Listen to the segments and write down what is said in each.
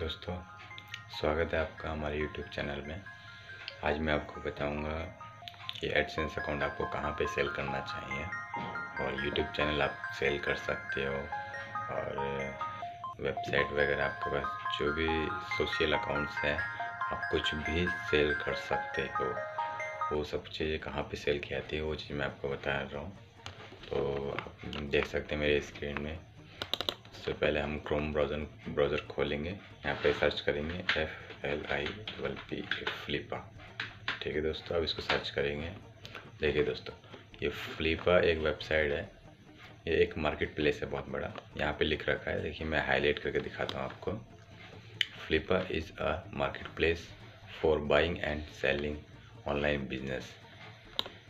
दोस्तों, स्वागत है आपका हमारे YouTube चैनल में। आज मैं आपको बताऊंगा कि AdSense अकाउंट आपको कहां पे सेल करना चाहिए और YouTube चैनल आप सेल कर सकते हो और वेबसाइट वगैरह आपके पास जो भी सोशल अकाउंट्स हैं आप कुछ भी सेल कर सकते हो। वो सब चीज़ें कहां पे सेल की जाती है वो चीज़ मैं आपको बता रहा हूँ। तो आप देख सकते हैं मेरे स्क्रीन में। सबसे पहले हम क्रोम ब्राउज़र खोलेंगे, यहाँ पे सर्च करेंगे FLIPPA फ्लिपा। ठीक है दोस्तों, अब इसको सर्च करेंगे। देखिए दोस्तों, ये फ्लिपा एक वेबसाइट है, ये एक मार्केट प्लेस है बहुत बड़ा। यहाँ पे लिख रखा है, देखिए मैं हाईलाइट करके दिखाता हूँ आपको। Flippa is a market place for buying and selling online business.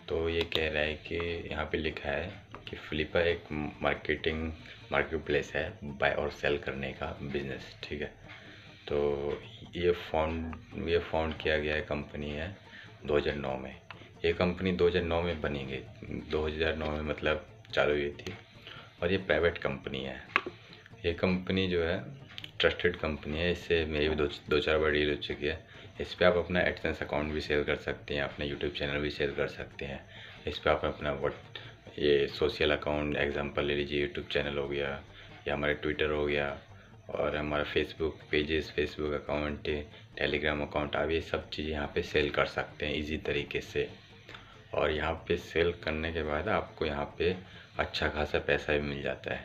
तो ये कह रहा है कि यहाँ पे लिखा है कि फ्लिपा एक मार्केट प्लेस है बाय और सेल करने का बिज़नेस। ठीक है, तो ये फाउंड किया गया है, कंपनी है 2009 में। ये कंपनी 2009 में बनी गई, 2009 में मतलब चालू हुई थी। और ये प्राइवेट कंपनी है। ये कंपनी जो है ट्रस्टेड कंपनी है, इससे मेरी भी दो चार बार डील हो चुकी है। इस पर आप अपना AdSense अकाउंट भी सेल कर सकते हैं, अपना YouTube चैनल भी सेल कर सकते हैं। इस पर आप अपना ये सोशल अकाउंट एग्जांपल ले लीजिए, यूट्यूब चैनल हो गया या हमारे ट्विटर हो गया और हमारा Facebook pages, Facebook account, Telegram account, आप ये सब चीज़ें यहाँ पे सेल कर सकते हैं इजी तरीके से। और यहाँ पे सेल करने के बाद आपको यहाँ पे अच्छा खासा पैसा भी मिल जाता है।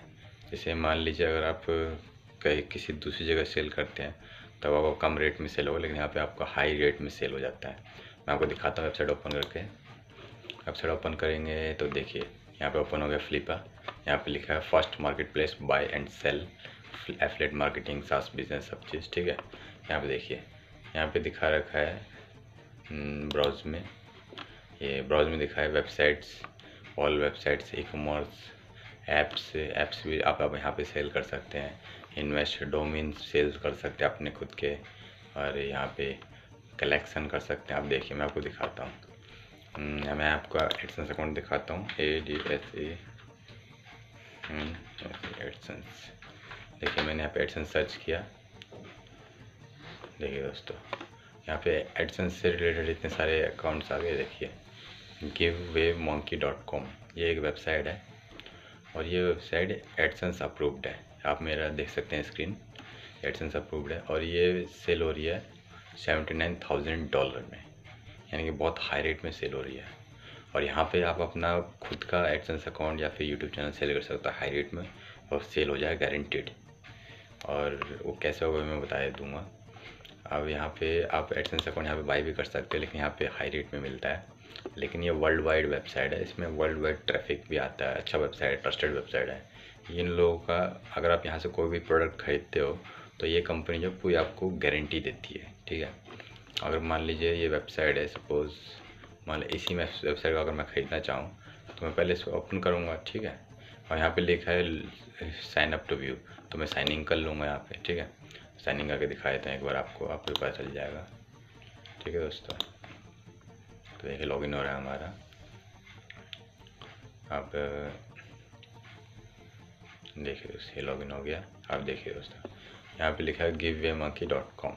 जैसे मान लीजिए अगर आप कहीं किसी दूसरी जगह सेल करते हैं तब आपको कम रेट में सेल होगा, लेकिन यहाँ पर आपका हाई रेट में सेल हो जाता है। मैं आपको दिखाता हूँ वेबसाइट ओपन करके। वेबसाइट ओपन करेंगे तो देखिए यहाँ पे ओपन हो गया फ्लिपा। यहाँ पे लिखा है first market place buy and sell affiliate marketing SaaS business सब चीज़। ठीक है, यहाँ पे देखिए, यहाँ पे दिखा रखा है ब्राउज में। ये ब्राउज में दिखा है websites, all websites, e commerce, apps भी आप यहाँ पे सेल कर सकते हैं। इन्वेस्ट डोमेन सेल कर सकते हैं अपने खुद के, और यहाँ पे कलेक्शन कर सकते हैं। आप देखिए, मैं आपको दिखाता हूँ, मैं आपका AdSense अकाउंट दिखाता हूँ। AdSense देखिए, मैंने यहाँ पे AdSense सर्च किया। देखिए दोस्तों, यहाँ पे AdSense से रिलेटेड इतने सारे अकाउंट्स आ गए। देखिए GiveawayMonkey.com, ये एक वेबसाइट है और ये वेबसाइट AdSense अप्रूव्ड है। आप मेरा देख सकते हैं स्क्रीन, AdSense अप्रूव्ड है और ये सेल हो रही है $79,000 में, यानी कि बहुत हाई रेट में सेल हो रही है। और यहाँ पे आप अपना खुद का AdSense अकाउंट या फिर YouTube चैनल सेल कर सकता है हाई रेट में, और सेल हो जाए गारंटेड। और वो कैसे होगा मैं बता दूंगा। अब यहाँ पे आप AdSense अकाउंट यहाँ पे बाई भी कर सकते हो, लेकिन यहाँ पे हाई रेट में मिलता है। लेकिन ये वर्ल्ड वाइड वेबसाइट है, इसमें वर्ल्ड वाइड ट्रैफिक भी आता है। अच्छा वेबसाइट, ट्रस्टेड वेबसाइट है। इन लोगों का अगर आप यहाँ से कोई भी प्रोडक्ट खरीदते हो तो ये कंपनी जो पूरी आपको गारंटी देती है। ठीक है, अगर मान लीजिए ये वेबसाइट है, सपोज़ मान लीजिए इसी वेबसाइट का अगर मैं ख़रीदना चाहूँ तो मैं पहले इसको ओपन करूँगा। ठीक है, और यहाँ पे लिखा है साइन अप टू व्यू, तो मैं साइन इन कर लूँगा यहाँ पे। ठीक है, साइन इन करके दिखा देते हैं एक बार आपको, आपको पता चल जाएगा। ठीक है दोस्तों, तो देखिए लॉगिन हो रहा है हमारा। अब देखिए दोस्तों, लॉगिन हो गया। अब देखिए दोस्तों, यहाँ पर लिखा है GiveawayMonkey.com,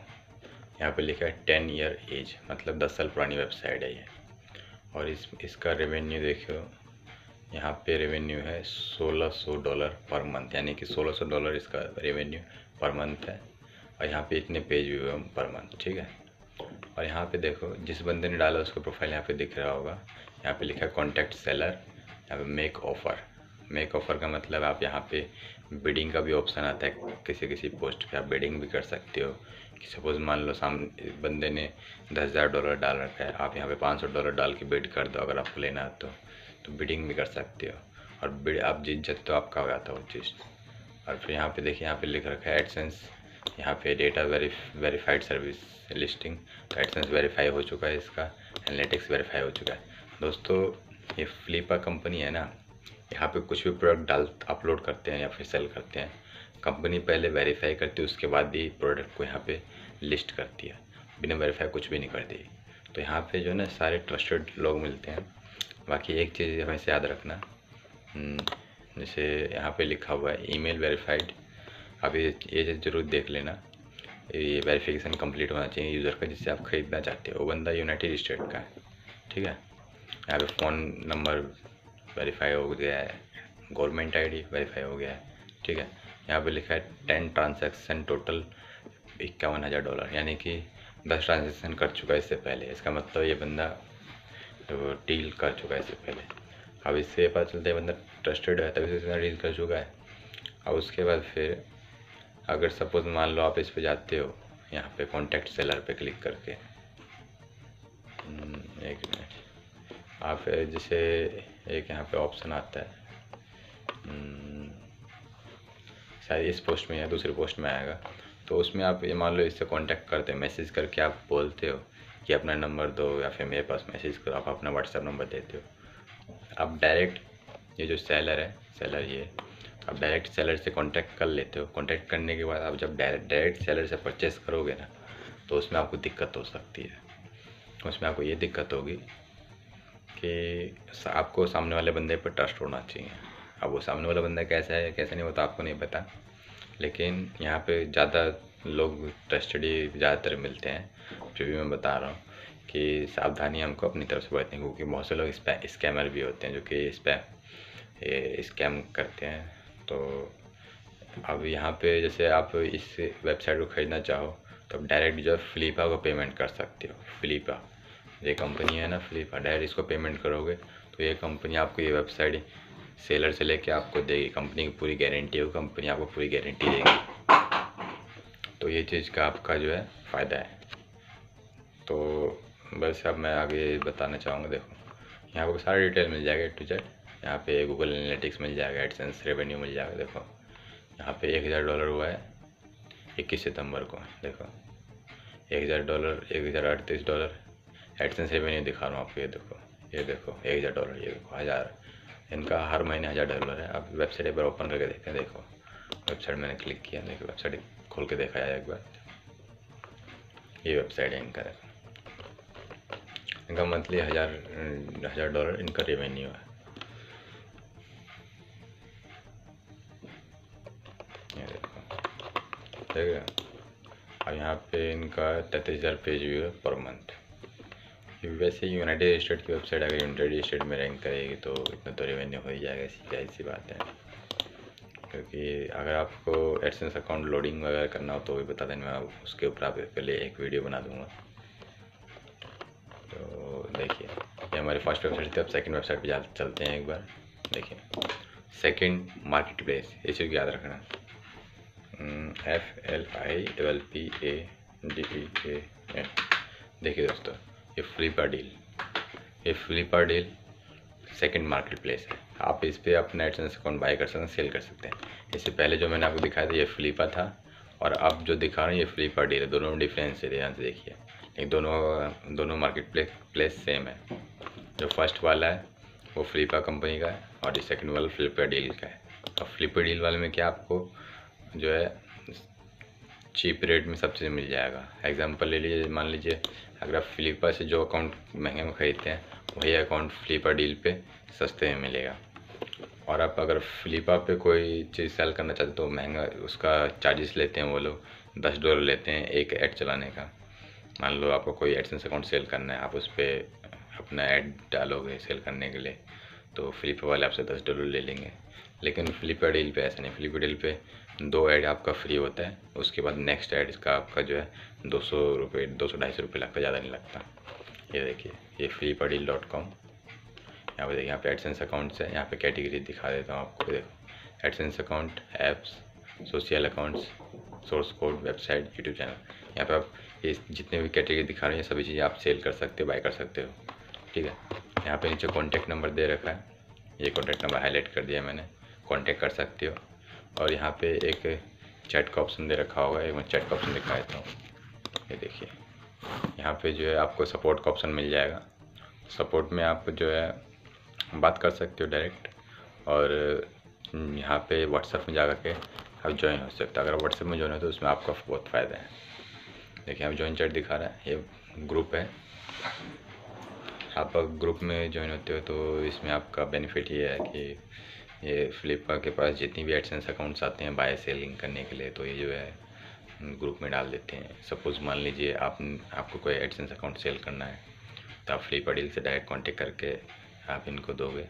यहाँ पे लिखा है 10 year age, मतलब 10 साल पुरानी वेबसाइट है ये। और इसका रेवेन्यू देखो, यहाँ पे रेवेन्यू है $1,600 पर मंथ, यानी कि $1,600 इसका रेवेन्यू पर मंथ है। और यहाँ पे इतने पेज व्यू है पर मंथ। ठीक है, और यहाँ पे देखो जिस बंदे ने डाला उसका प्रोफाइल यहाँ पे दिख रहा होगा। यहाँ पे लिखा है कॉन्टैक्ट सेलर, यहाँ पे मेक ऑफ़र। मेक ऑफ़र का मतलब आप यहाँ पे बिडिंग का भी ऑप्शन आता है, किसी पोस्ट पे आप बिडिंग भी कर सकते हो। सपोज़ मान लो सामने बंदे ने $10,000 डाल रखा है, आप यहाँ पे $500 डाल के बिड कर दो अगर आपको लेना है तो बिडिंग भी कर सकते हो। और बिड आप जीत जाते तो आपका हो जाता है वो चीज़। और फिर यहाँ पे देखिए, यहाँ पे लिख रखा है AdSense, यहाँ पे डेटा वेरीफाइड सर्विस लिस्टिंग, तो AdSense वेरीफाई हो चुका है, इसका एनालिटिक्स वेरीफाई हो चुका है। दोस्तों, ये फ्लिपा कंपनी है ना, यहाँ पे कुछ भी प्रोडक्ट अपलोड करते हैं या फिर सेल करते हैं, कंपनी पहले वेरीफाई करती है, उसके बाद ही प्रोडक्ट को यहाँ पे लिस्ट करती है। बिना वेरीफाई कुछ भी नहीं करती। तो यहाँ पे जो है ना सारे ट्रस्टेड लोग मिलते हैं। बाकी एक चीज़ हमेशा याद रखना, जैसे यहाँ पे लिखा हुआ है ईमेल वेरीफाइड, आप ये जरूर देख लेना। ये वेरिफिकेशन कंप्लीट होना चाहिए यूज़र का जिससे आप ख़रीदना चाहते हो, वो बंदा यूनाइटेड स्टेट का है, ठीक है। यहाँ पे फ़ोन नंबर वेरीफाई हो गया है, गवर्नमेंट आईडी वेरीफाई हो गया है, ठीक है। यहाँ पे लिखा है 10 ट्रांजैक्शन टोटल $51,000, यानी कि 10 ट्रांजेक्शन कर चुका है इससे पहले। इसका मतलब ये बंदा डील कर चुका है इससे पहले। अब इससे पता चलता है बंदा ट्रस्टेड है, तभी से डील कर चुका है। अब उसके बाद फिर अगर सपोज मान लो आप इस पे जाते हो, यहाँ पे कॉन्टैक्ट सेलर पे क्लिक करके, एक मिनट, आप जैसे एक यहाँ पे ऑप्शन आता है, शायद इस पोस्ट में या दूसरी पोस्ट में आएगा, तो उसमें आप ये मान लो इससे कांटेक्ट करते हैं, मैसेज करके आप बोलते हो कि अपना नंबर दो या फिर मेरे पास मैसेज करो, आप अपना व्हाट्सएप नंबर देते हो। आप डायरेक्ट ये जो सेलर है, सेलर ये आप डायरेक्ट सेलर से कांटेक्ट कर लेते हो। कांटेक्ट करने के बाद आप जब डायरेक्ट सेलर से परचेस करोगे ना, तो उसमें आपको दिक्कत हो सकती है। उसमें आपको ये दिक्कत होगी कि आपको सामने वाले बंदे पर ट्रस्ट होना चाहिए। अब वो सामने वाला बंदा कैसा है कैसा नहीं होता आपको नहीं पता, लेकिन यहाँ पे ज़्यादा लोग ट्रस्टेड ज़्यादातर मिलते हैं। फिर भी मैं बता रहा हूँ कि सावधानी हमको अपनी तरफ से बरतनी, क्योंकि बहुत से लोग स्कैमर भी होते हैं जो कि स्कैम करते हैं। तो अब यहाँ पे जैसे आप इस वेबसाइट को ख़रीदना चाहो तो आप डायरेक्ट जो है फ्लिपा को पेमेंट कर सकते हो। फ्लिपा ये कंपनी है ना, फ्लिपा, डायरेक्ट इसको पेमेंट करोगे तो ये कंपनी आपको ये वेबसाइट सेलर से लेके आपको देगी। कंपनी की पूरी गारंटी हो, कंपनी आपको पूरी गारंटी देगी। तो ये चीज़ का आपका जो है फ़ायदा है। तो बस अब मैं आगे बताना चाहूँगा, देखो यहाँ आपको सारा डिटेल मिल जाएगा A to Z। यहाँ पे गूगल एनालिटिक्स मिल जाएगा, एडसेंस रेवेन्यू मिल जाएगा। देखो यहाँ पे $1,000 हुआ है 21 सितंबर को, देखो $1,000, $1,038 एडसेंस रेवेन्यू दिखा रहा हूँ आपको। ये देखो, ये देखो $1,000, ये देखो $1,000, इनका हर महीने $1,000 है। आप वेबसाइट एक बार ओपन करके देखते हैं। देखो वेबसाइट मैंने क्लिक किया, देखो वेबसाइट खोल के देखा है एक बार, ये वेबसाइट है इनका। देखो इनका मंथली $1,000 इनका रेवेन्यू है। ठीक है, और यहाँ पे इनका 33,000 पेज व्यू है पर मंथ। वैसे यूनाइटेड स्टेट की वेबसाइट अगर यूनाइटेड स्टेट में रैंक करेगी तो इतना तो रेवेन्यू हो ही जाएगा, सीधी सी बात है। क्योंकि अगर आपको एडसेंस अकाउंट लोडिंग वगैरह करना हो तो भी बता देना, मैं उसके ऊपर आप पहले एक वीडियो बना दूँगा। तो देखिए ये हमारी फर्स्ट वेबसाइट थी, अब सेकेंड वेबसाइट पर चलते हैं एक बार। देखिए सेकेंड मार्केट प्लेस, ये चीज़ याद रखना, FLIPPADEA। देखिए दोस्तों ये Flippa deal, second market place है। आप इस पर अपना एडसेंस अकाउंट बाय कर सकते हैं, सेल कर सकते हैं। इससे पहले जो मैंने आपको दिखाया था ये फ्लिपा था, और अब जो दिखा रहा हूँ ये फ्लिपा डील है। दोनों में डिफरेंस है, ध्यान से देखिए। लेकिन दोनों मार्केट प्लेस सेम है। जो फर्स्ट वाला है वो फ्लिपा कंपनी का है, और जो सेकेंड वाला फ्लिपा डील का है। और फ्लिपा डील वाले में क्या आपको जो है चीप रेट में सब चीज़ मिल जाएगा। एग्जांपल ले लीजिए, मान लीजिए अगर आप फ्लिपा से जो अकाउंट महंगे में ख़रीदते हैं वही अकाउंट फ्लिपा डील पे सस्ते में मिलेगा। और आप अगर फ्लिपा पे कोई चीज़ सेल करना चाहते तो महंगा उसका चार्जेस लेते हैं वो लोग, $10 लेते हैं एक ऐड चलाने का। मान लो आपको कोई एडसेंस अकाउंट सेल करना है, आप उस पर अपना ऐड डालोगे सेल करने के लिए, तो फ्लिपा वाले आपसे $10 ले लेंगे। लेकिन फ्लिपा डील पे ऐसा नहीं, फ्लिपा डील पे 2 ऐड आपका फ्री होता है, उसके बाद नेक्स्ट ऐड का आपका जो है ₹200, ₹200-250 लगता है, ज़्यादा नहीं लगता। ये देखिए ये flippadeal.com। यहाँ पे देखिए, यहाँ पे एडसेंस अकाउंट्स है। यहाँ पे कैटेगरी दिखा देता हूँ आपको। देखो AdSense account, apps, social accounts, source code, website, YouTube channel. यहाँ पर आप ये जितने भी कैटेगरी दिखा रहे हैं सभी चीज़ें आप सेल कर सकते हो, बाय कर सकते हो, ठीक है। यहाँ पे नीचे कॉन्टैक्ट नंबर दे रखा है, ये कॉन्टैक्ट नंबर हाईलाइट कर दिया मैंने, कॉन्टैक्ट कर सकते हो। और यहाँ पे एक चैट का ऑप्शन दे रखा होगा, एक मैं चैट का ऑप्शन दिखा देता हूँ। ये देखिए यहाँ पे जो है आपको सपोर्ट का ऑप्शन मिल जाएगा। सपोर्ट में आप जो है बात कर सकते हो डायरेक्ट, और यहाँ पे व्हाट्सएप में जा करके आप ज्वाइन हो सकते हो। अगर व्हाट्सएप में ज्वाइन हो तो उसमें आपका बहुत फ़ायदा है। देखिए आप ज्वाइन चैट दिखा रहा है, ये ग्रुप है। आप ग्रुप में ज्वाइन होते हो तो इसमें आपका बेनिफिट ये है कि ये फ्लिपा के पास जितनी भी एडसेंस अकाउंट्स आते हैं बाय सेलिंग करने के लिए, तो ये जो है ग्रुप में डाल देते हैं। सपोज़ मान लीजिए आपको कोई एडसेंस अकाउंट सेल करना है तो आप फ्लिपा डील से डायरेक्ट कांटेक्ट करके आप इनको दोगे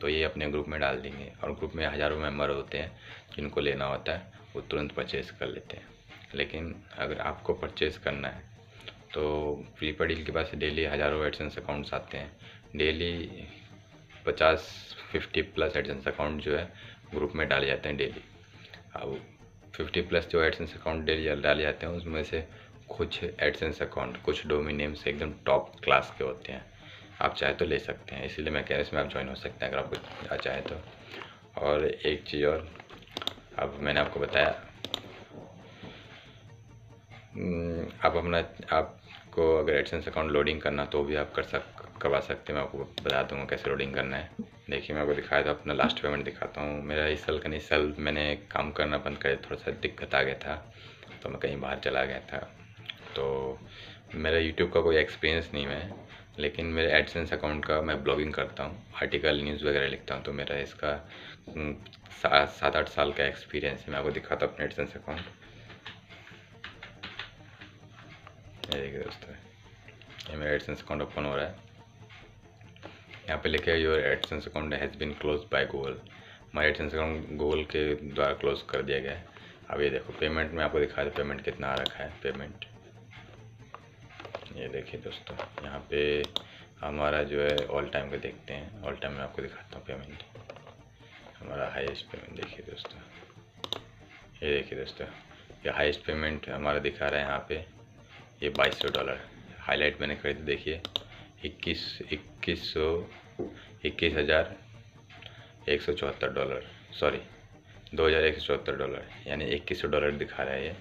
तो ये अपने ग्रुप में डाल देंगे। और ग्रुप में हज़ारों मेंबर होते हैं, जिनको लेना होता है वो तुरंत परचेज़ कर लेते हैं। लेकिन अगर आपको परचेज़ करना है तो फ्लिपा डील के पास डेली हज़ारों एडसेंस अकाउंट्स आते हैं। डेली 50-50 प्लस एडसेंस अकाउंट जो है ग्रुप में डाले जाते हैं डेली। अब 50 प्लस जो एडसेंस अकाउंट डेली डाले जाते हैं उसमें से कुछ एडसेंस अकाउंट कुछ डोमेन नेम से एकदम टॉप क्लास के होते हैं। आप चाहे तो ले सकते हैं, इसीलिए मैं कह रहा हूँ इसमें आप ज्वाइन हो सकते हैं अगर आपको चाहे तो। और एक चीज़ और, अब मैंने आपको बताया आपको अगर एडसेंस अकाउंट लोडिंग करना तो भी आप करवा सकते हैं। मैं आपको बता दूंगा कैसे लोडिंग करना है। देखिए मैं आपको दिखाया था अपना लास्ट पेमेंट दिखाता हूँ। मेरा इस साल का नहीं, साल मैंने काम करना बंद कर दिया, थोड़ा सा दिक्कत आ गया था तो मैं कहीं बाहर चला गया था। तो मेरा यूट्यूब का कोई एक्सपीरियंस नहीं है, लेकिन मेरे एडसेंस अकाउंट का मैं ब्लॉगिंग करता हूँ, आर्टिकल न्यूज़ वगैरह लिखता हूँ। तो मेरा इसका 7-8 साल का एक्सपीरियंस है। मैं आपको दिखाता हूँ अपने एडसेंस अकाउंट। देखिए दोस्तों, ये मेरा एडसेंस अकाउंट ओपन हो रहा है। यहाँ पे लिखे your AdSense account has been close by Google. हमारा एडसेंस अकाउंट गूगल के द्वारा क्लोज कर दिया गया है। अब ये देखो पेमेंट में आपको दिखा दे पेमेंट कितना आ रखा है। पेमेंट ये देखिए दोस्तों, यहाँ पे हमारा जो है ऑल टाइम का देखते हैं। ऑल टाइम में आपको दिखाता हूँ पेमेंट, हमारा हाईएस्ट पेमेंट देखिए दोस्तों। ये देखिए दोस्तों, ये हाईएस्ट पेमेंट हमारा दिखा रहा है यहाँ पे, ये $2200। हाईलाइट मैंने खरीदा, देखिए 21,174 डॉलर, सॉरी $2,174 डॉलर, यानी $2,100 दिखा रहा है। ये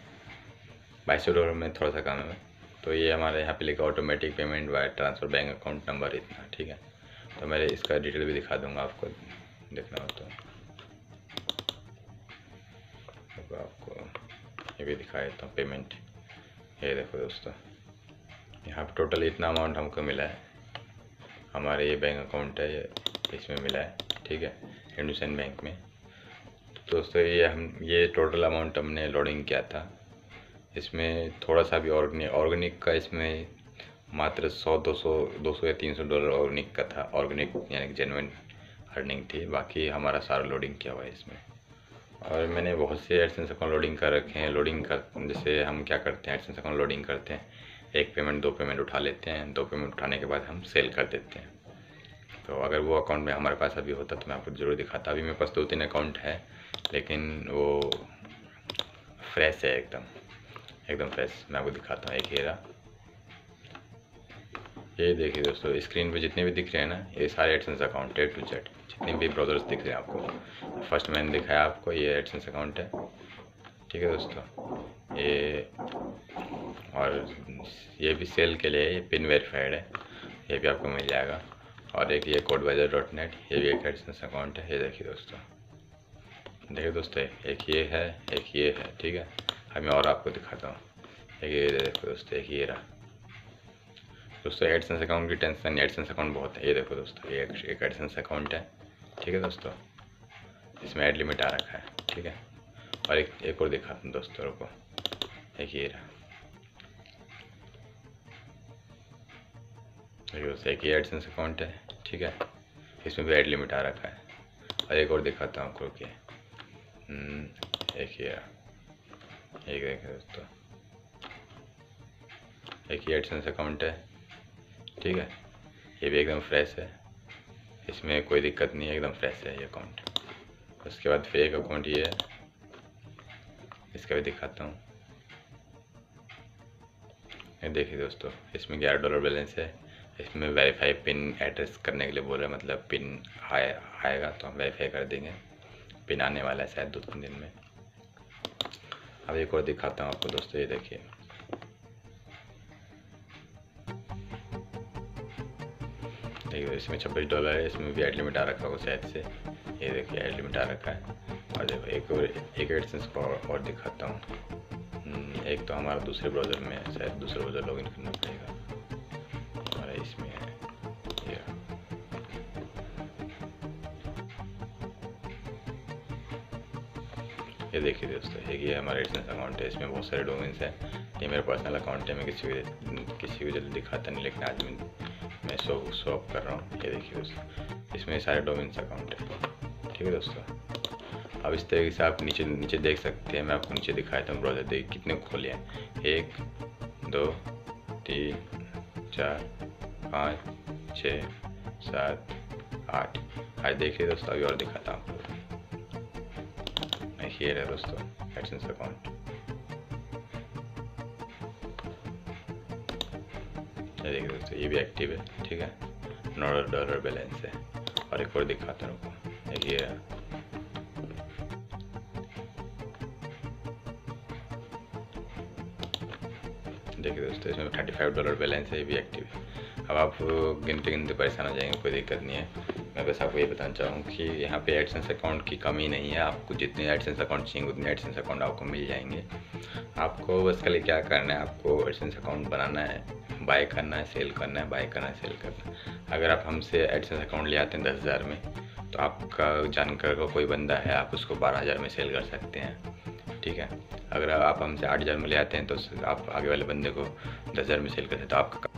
$2200 में थोड़ा सा कम है। तो ये हमारे यहाँ पे लिखा automatic payment wire transfer bank account number इतना, ठीक है। तो मैं इसका डिटेल भी दिखा दूंगा आपको, देखना हो तो आपको ये भी दिखा देता हूँ पेमेंट। ये देखो दोस्तों, यहाँ पर टोटल इतना अमाउंट हमको मिला है। हमारे ये बैंक अकाउंट है, ये इसमें मिला है, ठीक है, इंडोसेंड बैंक में। तो दोस्तों ये टोटल अमाउंट हमने लोडिंग किया था। इसमें थोड़ा सा भी ऑर्गेनिक का, इसमें मात्र $100-200-300 डॉलर ऑर्गेनिक का था। ऑर्गेनिक यानी जेन्युइन अर्निंग थी, बाकी हमारा सारा लोडिंग किया हुआ है इसमें। और मैंने बहुत से एडसेंस अकाउंट लोडिंग कर रखे हैं। जैसे हम क्या करते हैं, एडसेंस अकाउंट लोडिंग करते हैं, एक पेमेंट 2 पेमेंट उठा लेते हैं, 2 पेमेंट उठाने के बाद हम सेल कर देते हैं। तो अगर वो अकाउंट में हमारे पास अभी होता तो मैं आपको ज़रूर दिखाता। अभी मेरे पास 2-3 अकाउंट है, लेकिन वो फ्रेश है, एकदम फ्रेश। मैं आपको दिखाता हूँ, एक हेरा। ये देखिए दोस्तों, स्क्रीन पे जितने भी दिख रहे हैं ना, ये सारे AdSense account A to Z, जितने भी ब्राउज़र्स दिख रहे हैं आपको। फर्स्ट मैंने दिखाया आपको, ये एडसेंस अकाउंट है, ठीक है दोस्तों। ये और ये भी सेल के लिए, ये पिन वेरीफाइड है, ये भी आपको मिल जाएगा। और एक ये codebuyer.net, ये भी एक एडसेंस अकाउंट है। ये देखिए दोस्तों, एक ये है, एक ये है, ठीक है। मैं और आपको दिखाता हूँ, ये देखो दोस्तों, एक ये रहा दोस्तों। एडसेंस अकाउंट की टेंशन, एडसेंस अकाउंट बहुत है। ये देखो दोस्तों, एक एडसेंस अकाउंट है, ठीक है दोस्तों। इसमें एड लिमिट आ रखा है, ठीक है। और एक और दिखाता हूँ दोस्तों को, एक ये रहा दोस्तों, एक ये एडसेंस अकाउंट है, ठीक है। इसमें भी एड लिमिट आ रखा है। और एक और दिखाता हूँ आपको, एक ये देखिए दोस्तों, एक ये एडसेंस अकाउंट है, ठीक है। ये भी एकदम फ्रेश है, इसमें कोई दिक्कत नहीं है, एकदम फ्रेश है ये अकाउंट। उसके बाद फिर एक अकाउंट ये है, इसका भी दिखाता हूँ। ये देखिए दोस्तों, इसमें $11 बैलेंस है। इसमें वेरीफाई पिन एड्रेस करने के लिए बोल रहे हैं, मतलब पिन आएगा तो हम वेरीफाई कर देंगे। पिन आने वाला है शायद 2-3 दिन में। अब एक और दिखाता हूँ आपको दोस्तों, ये देखिए। इसमें $26 है, इसमें भी एड लिमिट आ रखा होगा शायद से। ये देखिए एड लिमिट आ रखा है। और देखो एक एडसेंस को और दिखाता हूँ। एक तो हमारा दूसरे ब्राउज़र में है, शायद दूसरे ब्राउज़र लॉगिन करना पड़ेगा। हमारा इसमें है, ये ये देखिए दोस्तों, ये हमारा AdSense अकाउंट है। इसमें बहुत सारे डोमेन्स हैं। ये मेरा पर्सनल अकाउंट है, मैं किसी को जल्दी दिखाता नहीं, लेकिन आज मैं शो अप कर रहा हूँ। ये देखिए दोस्तों, इसमें सारे डोमेन्स अकाउंट है। ठीक है दोस्तों, अब इस तरीके से आप नीचे देख सकते हैं। मैं आपको नीचे दिखाता हूँ ब्राउज़र देखिए कितने खोले हैं, 1 2 3 4 5 6 7 8। आज देखिए दोस्तों, अभी और दिखाता हूँ आपको। देखिए रहा दोस्तों AdSense अकाउंट, देखिए दोस्तों ये भी एक्टिव है। ठीक है, $9 बैलेंस है। और एक और दिखाता हूँ आपको, देखिए दोस्तों इसमें $35 बैलेंस है, ये भी एक्टिव है। अब आप गिनते गिनते परेशान हो जाएंगे, कोई दिक्कत नहीं है। मैं बस आपको ये बताना चाहूँ कि यहाँ पे AdSense अकाउंट की कमी नहीं है। आपको जितने AdSense अकाउंट चाहिए उतने AdSense अकाउंट आपको मिल जाएंगे। आपको बस खाली क्या करना है, आपको AdSense अकाउंट बनाना है, बाय करना है, सेल करना है, बाय करना है, सेल करना है। अगर आप हमसे AdSense अकाउंट ले आते हैं 10,000 में, तो आपका जानकार का कोई बंदा है, आप उसको 12,000 में सेल कर सकते हैं। ठीक है, अगर आप हमसे 8,000 में ले आते हैं तो आप आगे वाले बंदे को 10,000 में सेल करते हैं, तो आपका